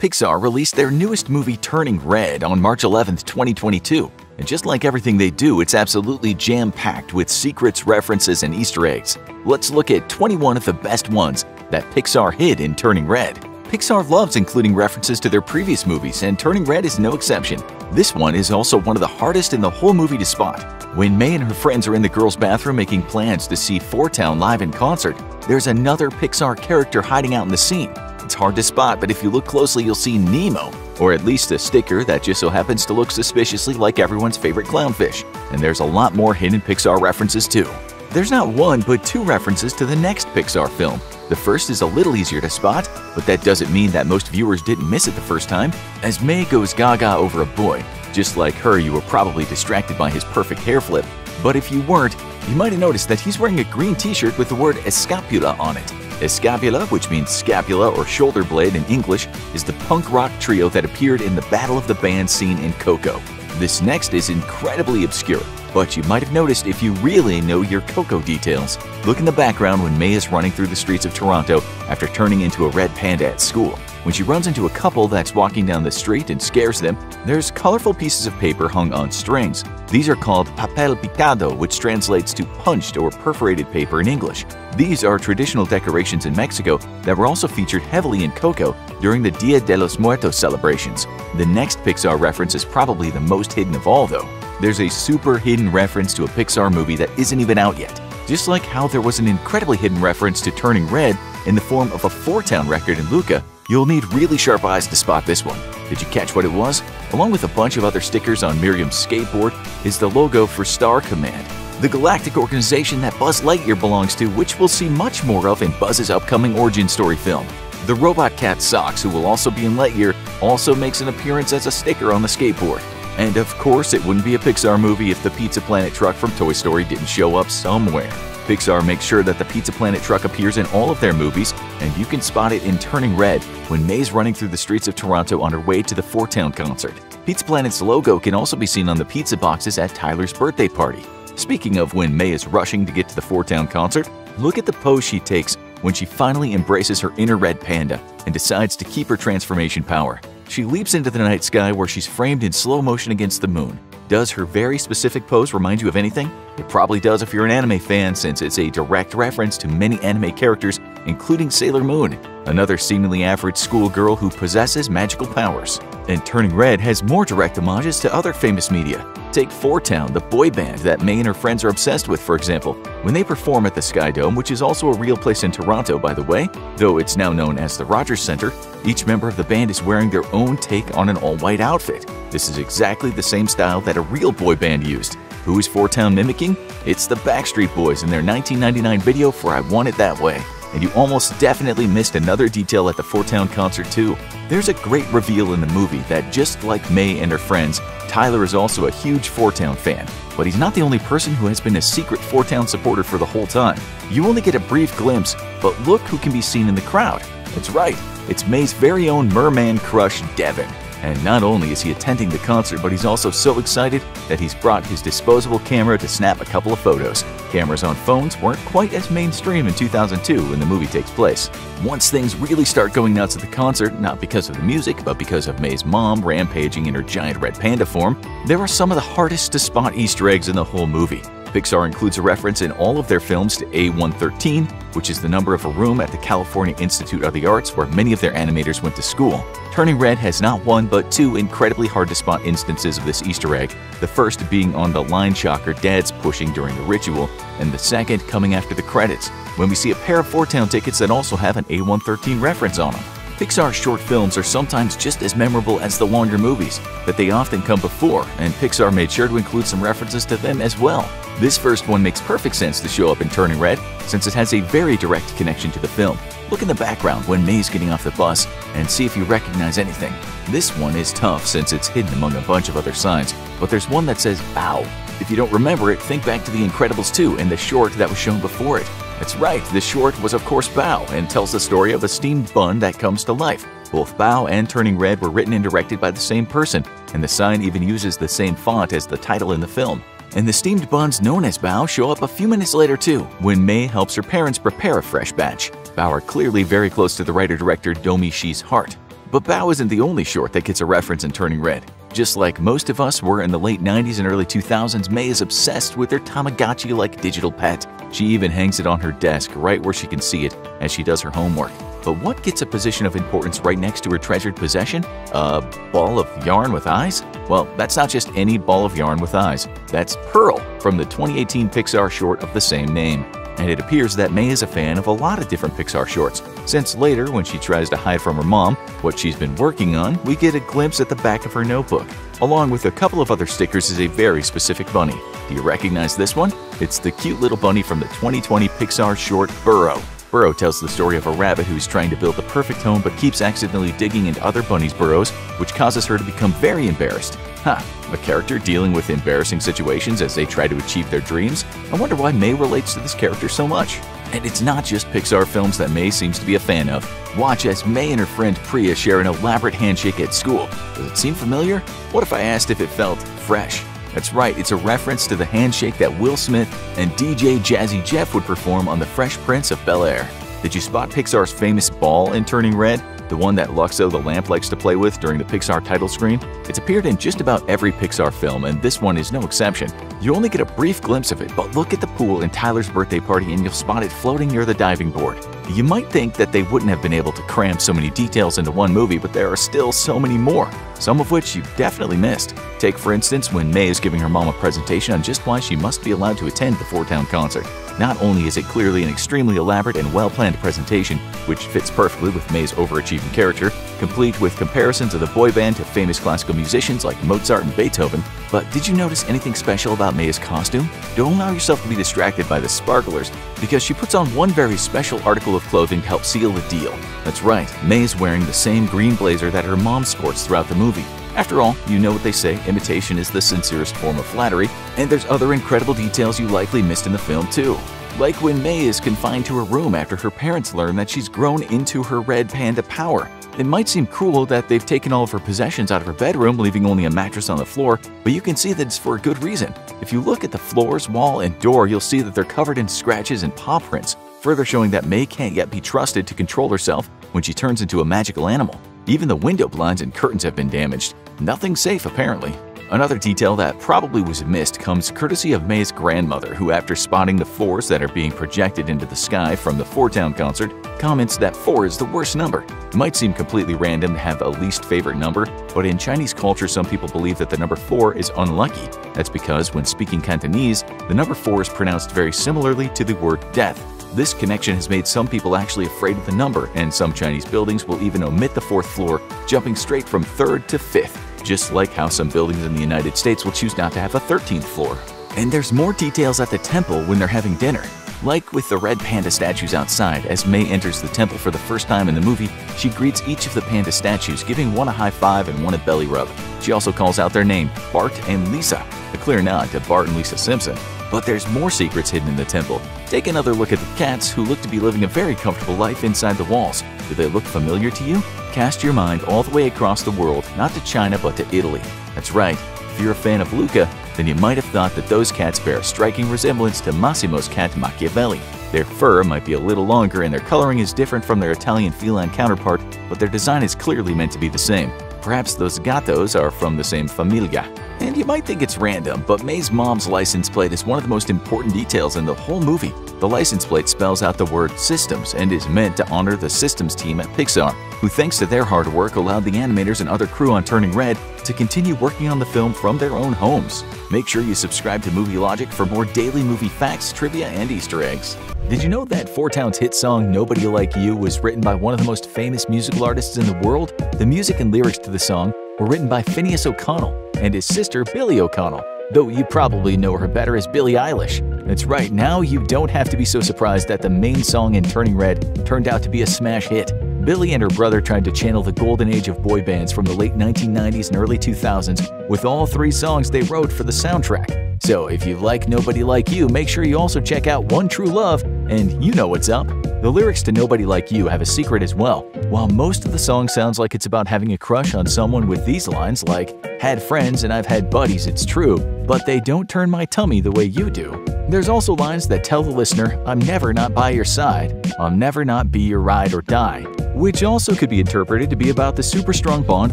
Pixar released their newest movie Turning Red on March 11, 2022, and just like everything they do, it's absolutely jam-packed with secrets, references, and Easter eggs. Let's look at 21 of the best ones that Pixar hid in Turning Red. Pixar loves including references to their previous movies, and Turning Red is no exception. This one is also one of the hardest in the whole movie to spot. When May and her friends are in the girls' bathroom making plans to see 4*Town live in concert, there's another Pixar character hiding out in the scene. It's hard to spot, but if you look closely, you'll see Nemo, or at least a sticker that just so happens to look suspiciously like everyone's favorite clownfish. And there's a lot more hidden Pixar references too. There's not one, but two references to the next Pixar film. The first is a little easier to spot, but that doesn't mean that most viewers didn't miss it the first time. As May goes gaga over a boy, just like her, you were probably distracted by his perfect hair flip. But if you weren't, you might have noticed that he's wearing a green t-shirt with the word Escapula on it. Escapula, which means scapula or shoulder blade in English, is the punk rock trio that appeared in the Battle of the Bands scene in Coco. This next is incredibly obscure, but you might have noticed if you really know your Coco details. Look in the background when May is running through the streets of Toronto after turning into a red panda at school. When she runs into a couple that's walking down the street and scares them, there's colorful pieces of paper hung on strings. These are called papel picado, which translates to punched or perforated paper in English. These are traditional decorations in Mexico that were also featured heavily in Coco during the Dia de los Muertos celebrations. The next Pixar reference is probably the most hidden of all, though. There's a super hidden reference to a Pixar movie that isn't even out yet. Just like how there was an incredibly hidden reference to Turning Red in the form of a 4*Town record in Luca, you'll need really sharp eyes to spot this one. Did you catch what it was? Along with a bunch of other stickers on Miriam's skateboard is the logo for Star Command, the galactic organization that Buzz Lightyear belongs to, which we'll see much more of in Buzz's upcoming origin story film. The robot cat Sox, who will also be in Lightyear, also makes an appearance as a sticker on the skateboard. And of course, it wouldn't be a Pixar movie if the Pizza Planet truck from Toy Story didn't show up somewhere. Pixar makes sure that the Pizza Planet truck appears in all of their movies, and you can spot it in Turning Red when May's running through the streets of Toronto on her way to the 4*Town concert. Pizza Planet's logo can also be seen on the pizza boxes at Tyler's birthday party. Speaking of when May is rushing to get to the 4*Town concert, look at the pose she takes when she finally embraces her inner red panda and decides to keep her transformation power. She leaps into the night sky where she's framed in slow motion against the moon. Does her very specific pose remind you of anything? It probably does if you're an anime fan, since it's a direct reference to many anime characters, including Sailor Moon, another seemingly average schoolgirl who possesses magical powers. And Turning Red has more direct homages to other famous media. Take 4*Town, the boy band that May and her friends are obsessed with, for example. When they perform at the Sky Dome, which is also a real place in Toronto, by the way, though it's now known as the Rogers Center, each member of the band is wearing their own take on an all-white outfit. This is exactly the same style that a real boy band used. Who is 4*Town mimicking? It's the Backstreet Boys in their 1999 video for I Want It That Way. And you almost definitely missed another detail at the 4*Town concert too. There's a great reveal in the movie that just like May and her friends, Tyler is also a huge 4*Town fan, but he's not the only person who has been a secret 4*Town supporter for the whole time. You only get a brief glimpse, but look who can be seen in the crowd. That's right, it's May's very own merman crush, Devin. And not only is he attending the concert, but he's also so excited that he's brought his disposable camera to snap a couple of photos. Cameras on phones weren't quite as mainstream in 2002 when the movie takes place. Once things really start going nuts at the concert, not because of the music, but because of May's mom rampaging in her giant red panda form, there are some of the hardest to spot Easter eggs in the whole movie. Pixar includes a reference in all of their films to A113, which is the number of a room at the California Institute of the Arts where many of their animators went to school. Turning Red has not one but two incredibly hard-to-spot instances of this Easter egg, the first being on the line shocker Dad's pushing during the ritual, and the second coming after the credits, when we see a pair of 4*Town tickets that also have an A113 reference on them. Pixar's short films are sometimes just as memorable as the longer movies, but they often come before, and Pixar made sure to include some references to them as well. This first one makes perfect sense to show up in Turning Red, since it has a very direct connection to the film. Look in the background when May's getting off the bus and see if you recognize anything. This one is tough since it's hidden among a bunch of other signs, but there's one that says Bao. If you don't remember it, think back to The Incredibles 2 and the short that was shown before it. That's right, the short was of course Bao, and tells the story of a steamed bun that comes to life. Both Bao and Turning Red were written and directed by the same person, and the sign even uses the same font as the title in the film. And the steamed buns known as Bao show up a few minutes later too, when May helps her parents prepare a fresh batch. Bao are clearly very close to the writer-director Domi Shi's heart. But Bao isn't the only short that gets a reference in Turning Red. Just like most of us were in the late 90s and early 2000s, May is obsessed with her Tamagotchi-like digital pet. She even hangs it on her desk right where she can see it as she does her homework. But what gets a position of importance right next to her treasured possession? A ball of yarn with eyes? Well, that's not just any ball of yarn with eyes. That's Pearl from the 2018 Pixar short of the same name. And it appears that May is a fan of a lot of different Pixar shorts, since later, when she tries to hide from her mom what she's been working on, we get a glimpse at the back of her notebook. Along with a couple of other stickers is a very specific bunny. Do you recognize this one? It's the cute little bunny from the 2020 Pixar short Burrow. Burrow tells the story of a rabbit who's trying to build the perfect home but keeps accidentally digging into other bunnies' burrows, which causes her to become very embarrassed. A character dealing with embarrassing situations as they try to achieve their dreams? I wonder why May relates to this character so much. And it's not just Pixar films that May seems to be a fan of. Watch as May and her friend Priya share an elaborate handshake at school. Does it seem familiar? What if I asked if it felt fresh? That's right, it's a reference to the handshake that Will Smith and DJ Jazzy Jeff would perform on The Fresh Prince of Bel-Air. Did you spot Pixar's famous ball in Turning Red? The one that Luxo the lamp likes to play with during the Pixar title screen? It's appeared in just about every Pixar film, and this one is no exception. You only get a brief glimpse of it, but look at the pool in Tyler's birthday party and you'll spot it floating near the diving board. You might think that they wouldn't have been able to cram so many details into one movie, but there are still so many more, some of which you've definitely missed. Take, for instance, when May is giving her mom a presentation on just why she must be allowed to attend the 4*Town concert. Not only is it clearly an extremely elaborate and well-planned presentation, which fits perfectly with May's overachieving character, complete with comparisons of the boy band to famous classical musicians like Mozart and Beethoven, but did you notice anything special about May's costume? Don't allow yourself to be distracted by the sparklers, because she puts on one very special article of clothing to help seal the deal. That's right, May's wearing the same green blazer that her mom sports throughout the movie. After all, you know what they say, imitation is the sincerest form of flattery, and there's other incredible details you likely missed in the film too. Like when May is confined to her room after her parents learn that she's grown into her red panda power. It might seem cruel that they've taken all of her possessions out of her bedroom, leaving only a mattress on the floor, but you can see that it's for a good reason. If you look at the floors, wall, and door, you'll see that they're covered in scratches and paw prints, further showing that May can't yet be trusted to control herself when she turns into a magical animal. Even the window blinds and curtains have been damaged. Nothing safe, apparently. Another detail that probably was missed comes courtesy of May's grandmother, who, after spotting the 4s that are being projected into the sky from the 4*Town concert, comments that 4 is the worst number. It might seem completely random to have a least favorite number, but in Chinese culture, some people believe that the number 4 is unlucky. That's because when speaking Cantonese, the number 4 is pronounced very similarly to the word death. This connection has made some people actually afraid of the number, and some Chinese buildings will even omit the 4th floor, jumping straight from 3rd to 5th, just like how some buildings in the United States will choose not to have a 13th floor. And there's more details at the temple when they're having dinner. Like with the red panda statues outside, as May enters the temple for the first time in the movie, she greets each of the panda statues, giving one a high five and one a belly rub. She also calls out their name, Bart and Lisa, a clear nod to Bart and Lisa Simpson. But there's more secrets hidden in the temple. Take another look at the cats, who look to be living a very comfortable life inside the walls. Do they look familiar to you? Cast your mind all the way across the world, not to China but to Italy. That's right, if you're a fan of Luca, then you might have thought that those cats bear a striking resemblance to Massimo's cat Machiavelli. Their fur might be a little longer and their coloring is different from their Italian feline counterpart, but their design is clearly meant to be the same. Perhaps those gatos are from the same familia. And you might think it's random, but May's mom's license plate is one of the most important details in the whole movie. The license plate spells out the word systems and is meant to honor the systems team at Pixar, who thanks to their hard work allowed the animators and other crew on Turning Red to continue working on the film from their own homes. Make sure you subscribe to Movie Logic for more daily movie facts, trivia, and Easter eggs. Did you know that 4Town's hit song Nobody Like You was written by one of the most famous musical artists in the world? The music and lyrics to the song were written by Finneas O'Connell and his sister Billie O'Connell, though you probably know her better as Billie Eilish. That's right, now you don't have to be so surprised that the main song in Turning Red turned out to be a smash hit. Billie and her brother tried to channel the golden age of boy bands from the late 1990s and early 2000s with all 3 songs they wrote for the soundtrack. So if you like Nobody Like You, make sure you also check out One True Love, and you know what's up. The lyrics to Nobody Like You have a secret as well. While most of the song sounds like it's about having a crush on someone with these lines like, "Had friends and I've had buddies, it's true, but they don't turn my tummy the way you do," there's also lines that tell the listener, "I'm never not by your side, I'm never not be your ride or die," which also could be interpreted to be about the super strong bond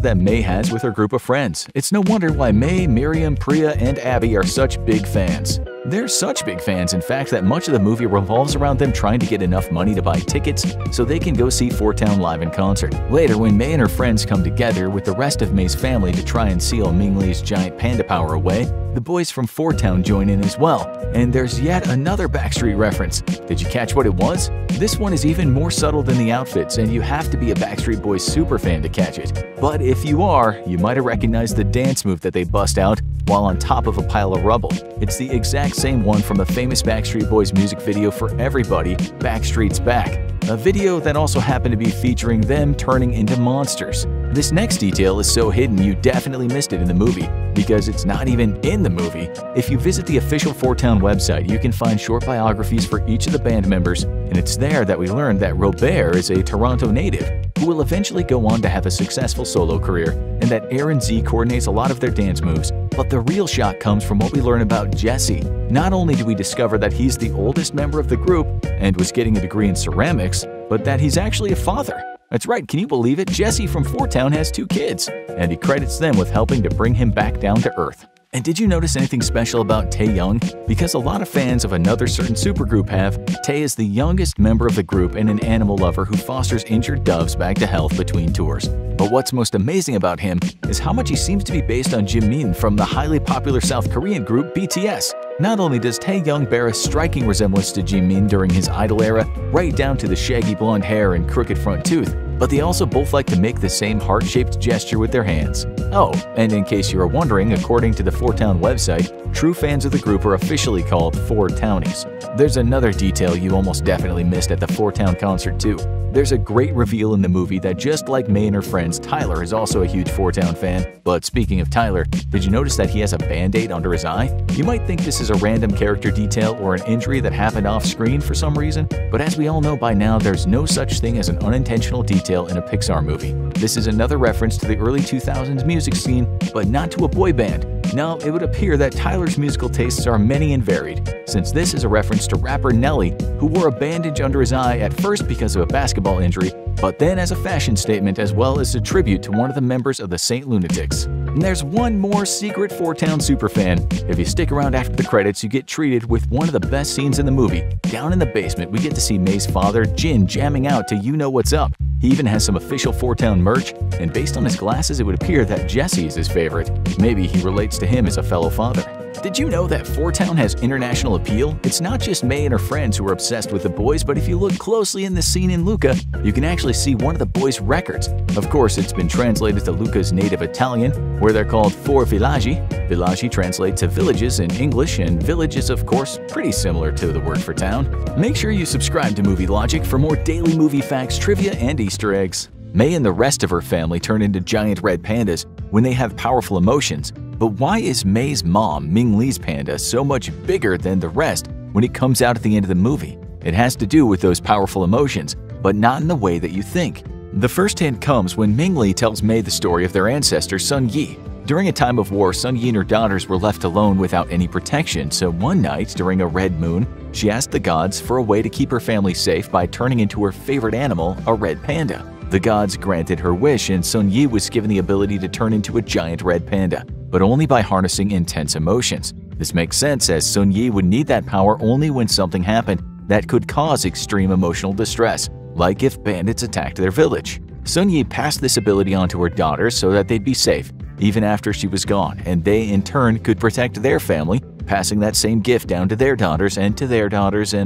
that May has with her group of friends. It's no wonder why May, Miriam, Priya, and Abby are such big fans. They're such big fans, in fact, that much of the movie revolves around them trying to get enough money to buy tickets so they can go see 4*Town live in concert. Later, when May and her friends come together with the rest of May's family to try and seal Ming Lee's giant panda power away, the boys from 4*Town join in as well. And there's yet another Backstreet reference. Did you catch what it was? This one is even more subtle than the outfits, and you have to be a Backstreet Boys superfan to catch it. But if you are, you might have recognized the dance move that they bust out while on top of a pile of rubble. It's the exact same one from the famous Backstreet Boys music video for Everybody, Backstreet's Back, a video that also happened to be featuring them turning into monsters. This next detail is so hidden you definitely missed it in the movie, because it's not even in the movie. If you visit the official 4*Town website, you can find short biographies for each of the band members, and it's there that we learned that Robert is a Toronto native who will eventually go on to have a successful solo career, and that Aaron Z coordinates a lot of their dance moves. But the real shock comes from what we learn about Jesse. Not only do we discover that he's the oldest member of the group and was getting a degree in ceramics, but that he's actually a father. That's right, can you believe it? Jesse from 4*Town has 2 kids, and he credits them with helping to bring him back down to earth. And did you notice anything special about Taeyoung? Because a lot of fans of another certain supergroup have. Tae is the youngest member of the group and an animal lover who fosters injured doves back to health between tours. But what's most amazing about him is how much he seems to be based on Jimin from the highly popular South Korean group BTS. Not only does Taeyoung bear a striking resemblance to Jimin during his idol era, right down to the shaggy blonde hair and crooked front tooth, but they also both like to make the same heart-shaped gesture with their hands. Oh, and in case you were wondering, according to the 4*Town website, true fans of the group are officially called 4*Townies. There's another detail you almost definitely missed at the 4*Town concert too. There's a great reveal in the movie that just like May and her friends, Tyler is also a huge 4*Town fan. But speaking of Tyler, did you notice that he has a band-aid under his eye? You might think this is a random character detail or an injury that happened off-screen for some reason, but as we all know by now, there's no such thing as an unintentional detail in a Pixar movie. This is another reference to the early 2000s music scene, but not to a boy band. Now, it would appear that Tyler's musical tastes are many and varied, since this is a reference to rapper Nelly, who wore a bandage under his eye at first because of a basketball injury, but then as a fashion statement as well as a tribute to one of the members of the Saint Lunatics. And there's one more secret 4*Town superfan. If you stick around after the credits, you get treated with one of the best scenes in the movie. Down in the basement, we get to see May's father, Jin, jamming out to You Know What's Up. He even has some official 4*Town merch, and based on his glasses, it would appear that Jesse is his favorite. Maybe he relates to him as a fellow father. Did you know that 4*Town has international appeal? It's not just May and her friends who are obsessed with the boys, but if you look closely in the scene in Luca, you can actually see one of the boys' records. Of course, it's been translated to Luca's native Italian, where they're called 4 villaggi. Villaggi translate to villages in English, and village is, of course, pretty similar to the word for town. Make sure you subscribe to Movie Logic for more daily movie facts, trivia, and Easter eggs. May and the rest of her family turn into giant red pandas when they have powerful emotions. But why is May's mom, Ming Lee's panda, so much bigger than the rest when it comes out at the end of the movie? It has to do with those powerful emotions, but not in the way that you think. The first hint comes when Ming Lee tells May the story of their ancestor, Sun Yi. During a time of war, Sun Yi and her daughters were left alone without any protection, so one night, during a red moon, she asked the gods for a way to keep her family safe by turning into her favorite animal, a red panda. The gods granted her wish, and Sun Yi was given the ability to turn into a giant red panda, but only by harnessing intense emotions. This makes sense, as Sun Yi would need that power only when something happened that could cause extreme emotional distress, like if bandits attacked their village. Sun Yi passed this ability on to her daughters so that they'd be safe, even after she was gone, and they in turn could protect their family, passing that same gift down to their daughters and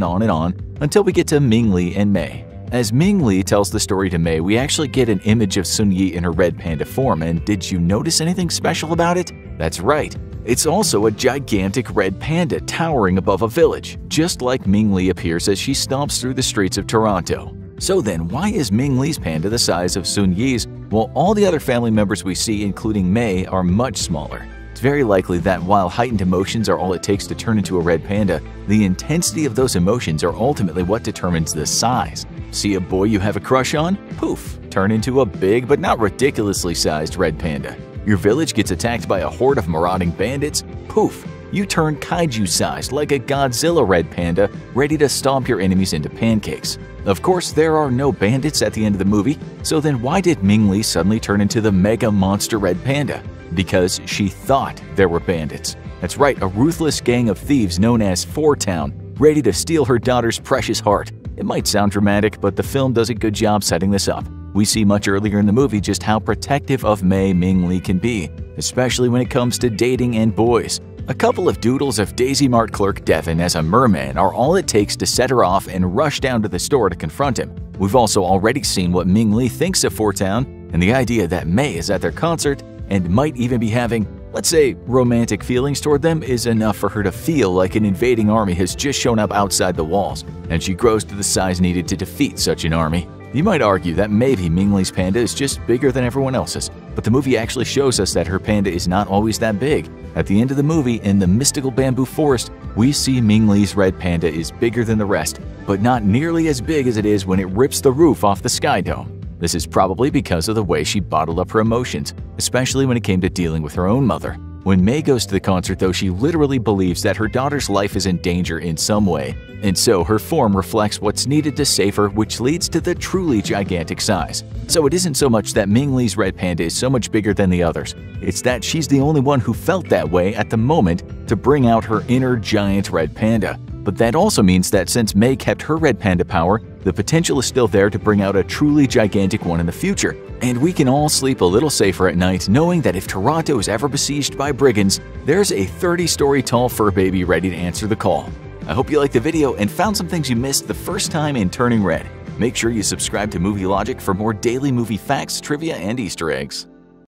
on, until we get to Ming Lee and May. As Ming Lee tells the story to May, we actually get an image of Sun Yi in her red panda form, and did you notice anything special about it? That's right, it's also a gigantic red panda towering above a village, just like Ming Lee appears as she stomps through the streets of Toronto. So then, why is Ming Lee's panda the size of Sun Yi's, while all the other family members we see, including May, are much smaller? It's very likely that while heightened emotions are all it takes to turn into a red panda, the intensity of those emotions are ultimately what determines the size. See a boy you have a crush on? Poof! Turn into a big but not ridiculously sized red panda. Your village gets attacked by a horde of marauding bandits? Poof! You turn kaiju-sized like a Godzilla red panda, ready to stomp your enemies into pancakes. Of course, there are no bandits at the end of the movie, so then why did Ming Lee suddenly turn into the mega monster red panda? Because she thought there were bandits. That's right, a ruthless gang of thieves known as 4*Town, ready to steal her daughter's precious heart. It might sound dramatic, but the film does a good job setting this up. We see much earlier in the movie just how protective of Ming Lee can be, especially when it comes to dating and boys. A couple of doodles of Daisy Mart clerk Devin as a merman are all it takes to set her off and rush down to the store to confront him. We've also already seen what Ming Lee thinks of 4*Town, and the idea that May is at their concert and might even be having, let's say, romantic feelings toward them is enough for her to feel like an invading army has just shown up outside the walls, and she grows to the size needed to defeat such an army. You might argue that maybe Ming Lee's panda is just bigger than everyone else's, but the movie actually shows us that her panda is not always that big. At the end of the movie, in the mystical bamboo forest, we see Ming Lee's red panda is bigger than the rest, but not nearly as big as it is when it rips the roof off the Sky Dome. This is probably because of the way she bottled up her emotions, especially when it came to dealing with her own mother. When May goes to the concert, though, she literally believes that her daughter's life is in danger in some way, and so her form reflects what's needed to save her, which leads to the truly gigantic size. So it isn't so much that Ming Lee's red panda is so much bigger than the others, it's that she's the only one who felt that way at the moment to bring out her inner giant red panda. But that also means that since May kept her red panda power, the potential is still there to bring out a truly gigantic one in the future, and we can all sleep a little safer at night knowing that if Toronto is ever besieged by brigands, there's a 30-story tall fur baby ready to answer the call. I hope you liked the video and found some things you missed the first time in Turning Red. Make sure you subscribe to Movie Logic for more daily movie facts, trivia, and Easter eggs.